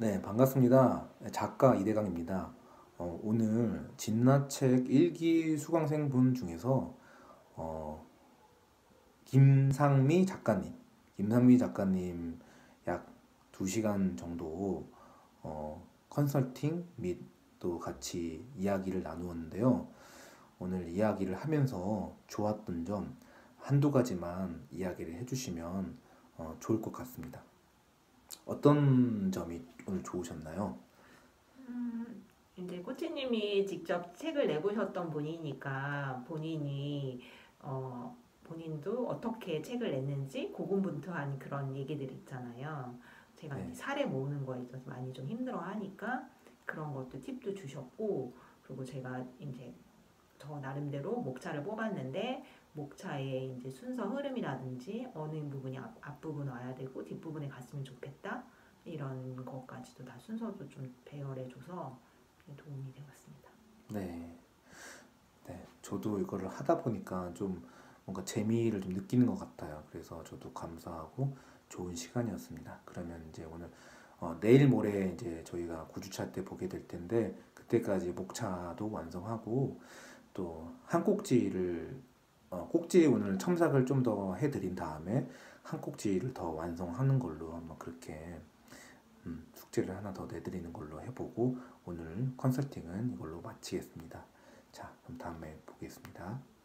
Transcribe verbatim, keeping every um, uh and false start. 네, 반갑습니다. 작가 이대강입니다. 어, 오늘 진나책 일 기 수강생분 중에서 어, 김상미 작가님, 김상미 작가님 약 두 시간 정도 어, 컨설팅 및 또 같이 이야기를 나누었는데요. 오늘 이야기를 하면서 좋았던 점 한두 가지만 이야기를 해주시면 어, 좋을 것 같습니다. 어떤 점이 오늘 좋으셨나요? 음, 이제 코치님이 직접 책을 내보셨던 분이니까 본인이 어, 본인도 어떻게 책을 냈는지 고군분투한 그런 얘기들 있잖아요. 제가 네. 사례 모으는 거에 있어서 많이 좀 힘들어하니까 그런 것도 팁도 주셨고, 그리고 제가 이제 저 나름대로 목차를 뽑았는데 목차의 이제 순서 흐름이라든지 어느 부분이 앞, 앞부분 와야 되고 뒷부분에 갔으면 좋겠다, 이런 것까지도 다 순서도 좀 배열해줘서 도움이 되었습니다. 네, 네, 저도 이거를 하다 보니까 좀 뭔가 재미를 좀 느끼는 것 같아요. 그래서 저도 감사하고 좋은 시간이었습니다. 그러면 이제 오늘 어, 내일 모레 이제 저희가 구 주차 때 보게 될 텐데, 그때까지 목차도 완성하고 또 한 꼭지를 어, 꼭지 오늘 첨삭을 좀 더 해드린 다음에 한 꼭지를 더 완성하는 걸로 한번 그렇게 음, 숙제를 하나 더 내드리는 걸로 해보고 오늘 컨설팅은 이걸로 마치겠습니다. 자, 그럼 다음에 보겠습니다.